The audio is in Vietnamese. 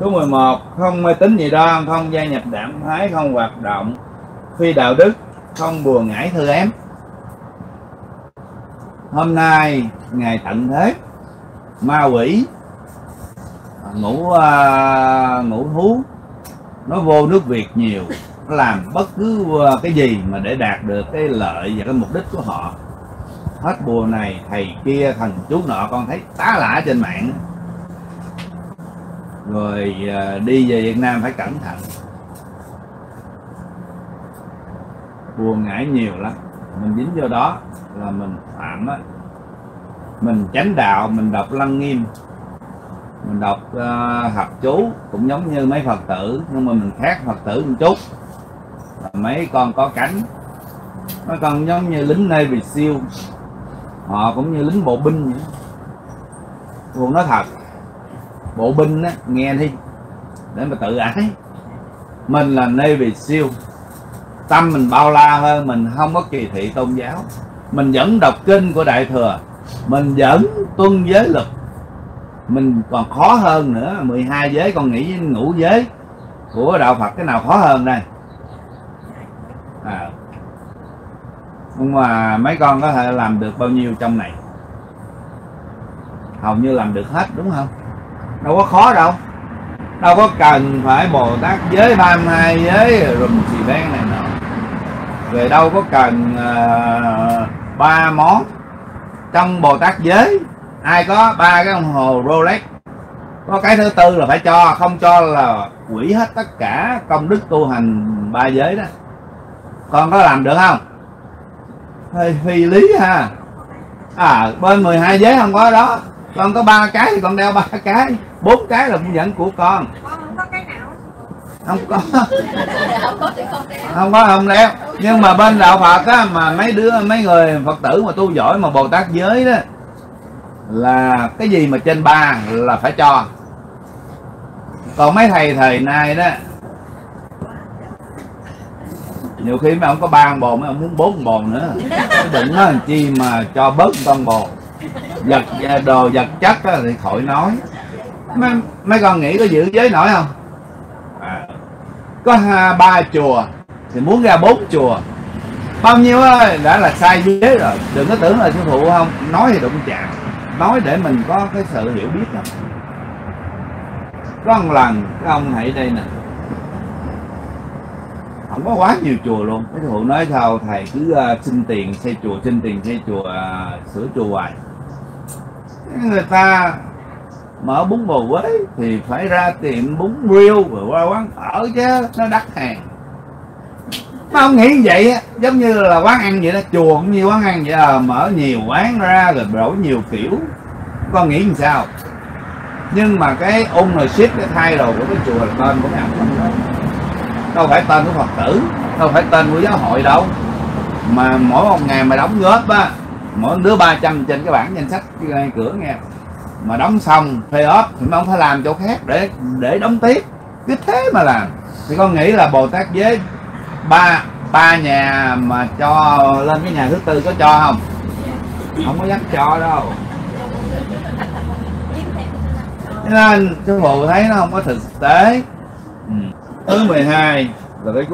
Số 11. Không mê tín dị đoan, không gia nhập đảng phái, không hoạt động phi đạo đức, không bùa ngải thư ém. Hôm nay ngày tận thế, ma quỷ ngũ thú nó vô nước Việt nhiều, nó làm bất cứ cái gì mà để đạt được cái lợi và cái mục đích của họ. Hết bùa này thầy kia, thần chú nọ, con thấy tá lả trên mạng. Rồi đi về Việt Nam phải cẩn thận, bùa ngải nhiều lắm. Mình dính vô đó là mình phạm á. Mình chánh đạo, mình đọc Lăng Nghiêm, mình đọc học chú cũng giống như mấy Phật tử, nhưng mà mình khác Phật tử một chút là mấy con có cánh. Mấy con giống như lính Navy SEAL, họ cũng như lính bộ binh vậy. Tôi nói thật, bộ binh á, nghe đi để mà tự ái. Mình là Navy SEAL, tâm mình bao la hơn, mình không có kỳ thị tôn giáo, mình vẫn đọc kinh của Đại Thừa, mình vẫn tuân giới luật. Mình còn khó hơn nữa, 12 giới, con nghĩ ngũ giới của đạo Phật cái nào khó hơn đây à. Nhưng mà mấy con có thể làm được bao nhiêu trong này? Hầu như làm được hết, đúng không? Đâu có khó đâu, đâu có cần phải Bồ Tát giới, 32 giới rùm xì beng này nọ. Rồi đâu có cần 3 món. Trong Bồ Tát giới ai có 3 cái đồng hồ Rolex, có cái thứ tư là phải cho, không cho là hủy hết tất cả công đức tu hành 3 giới đó. Con có làm được không? Hơi phi lý ha. À, bên 12 giới không có đó. Con có 3 cái thì con đeo 3 cái, 4 cái là cũng dẫn của con. Con không có cái nào. Không có. Không có, không đeo. Nhưng mà bên đạo Phật á, mà mấy người Phật tử mà tu giỏi mà Bồ Tát giới đó, là cái gì mà trên 3 là phải cho. Còn mấy thầy thời nay đó, nhiều khi mấy ông có 3 bồ, mấy ông muốn 4 bồ nữa. Đừng nói làm chi mà cho bớt con bồ. Vật đồ vật chất thì khỏi nói. Mấy con nghĩ có giữ giới nổi không à. Có 3 chùa thì muốn ra 4 chùa, bao nhiêu ơi đã là sai giới rồi. Đừng có tưởng là sư phụ không nói thì đụng chạm, nói để mình có cái sự hiểu biết đó. Có một lần cái ông hãy đây nè, không có quá nhiều chùa luôn, cái thụ nói sao thầy cứ xin tiền xây chùa, xin tiền xây chùa, sửa chùa hoài. Người ta mở bún bò Huế thì phải ra tiệm bún riêu rồi qua quán phở chứ, nó đắt hàng. Mà ông nghĩ vậy á, giống như là quán ăn vậy đó, chùa cũng như quán ăn vậy à, mở nhiều quán ra rồi đổi nhiều kiểu. Con nghĩ làm sao? Nhưng mà cái ownership, cái thay đồ của cái chùa là tên của nhà Phật đâu, đâu phải tên của Phật tử, đâu phải tên của giáo hội đâu. Mà mỗi một ngày mà đóng góp á, mỗi đứa 300 trên cái bảng danh sách cái cửa nghe. Mà đóng xong pay off thì ông phải làm chỗ khác để đóng tiếp. Cứ thế mà làm. Thì con nghĩ là Bồ Tát giới ba nhà mà cho lên cái nhà thứ tư có cho không? Không có dám cho đâu. Nên sư phụ thấy nó không có thực tế. Thứ 12 là cái